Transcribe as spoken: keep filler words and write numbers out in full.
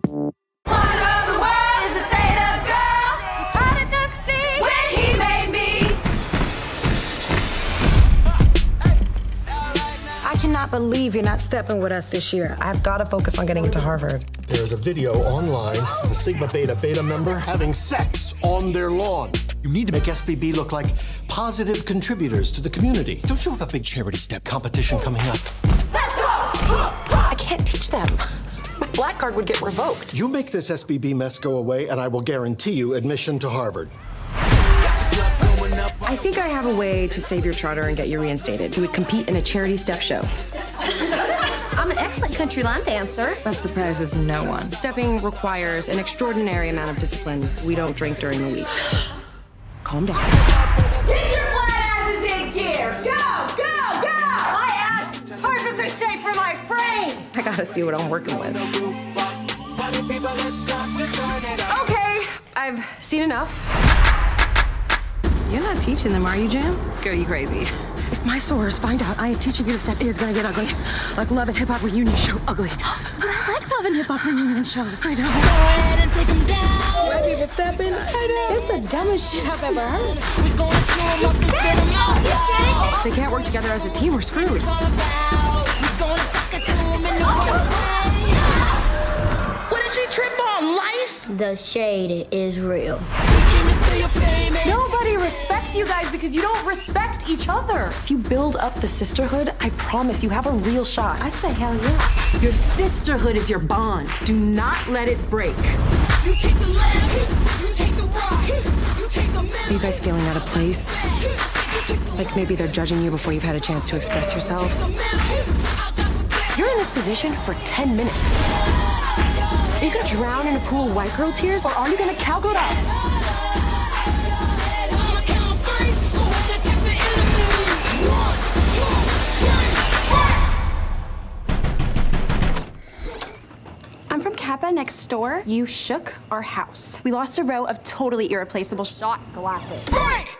I cannot believe you're not stepping with us this year. I've got to focus on getting into Harvard. There's a video online of a Sigma Beta Beta member having sex on their lawn. You need to make S B B look like positive contributors to the community. Don't you have a big charity step competition coming up? Let's go! I can't teach them. My black card would get revoked. You make this S B B mess go away, and I will guarantee you admission to Harvard. I think I have a way to save your charter and get you reinstated. You would compete in a charity step show. I'm an excellent country line dancer. That surprises no one. Stepping requires an extraordinary amount of discipline. We don't drink during the week. Calm down. Get your flat ass in dead gear! Go! Go! Go! My ass perfectly shaped for my frame! I gotta see what I'm working with. Okay, I've seen enough. You're not teaching them, are you, Jam? Girl, you crazy. If my sorors find out I am teaching you to step, it is gonna get ugly. Like Love and Hip Hop Reunion Show ugly. But I like Love and Hip Hop Reunion Shows. I don't. Go ahead and take them down. White people stepping. It's the dumbest shit I've ever heard. We're going through them up. If they can't work together as a team, we're screwed. Wait oh. What did she trip on? Life? The shade is real. Nobody respects you guys because you don't respect each other. If you build up the sisterhood, I promise you have a real shot. I say hell yeah. Your sisterhood is your bond. Do not let it break. You take the left, you take the right, you take the middle. Are you guys feeling out of place? Like maybe they're judging you before you've had a chance to express yourselves? You're in this position for ten minutes. Are you gonna drown in a pool of white girl tears, or are you gonna cowgirl up? I'm from Kappa next door. You shook our house. We lost a row of totally irreplaceable shot glasses. Break!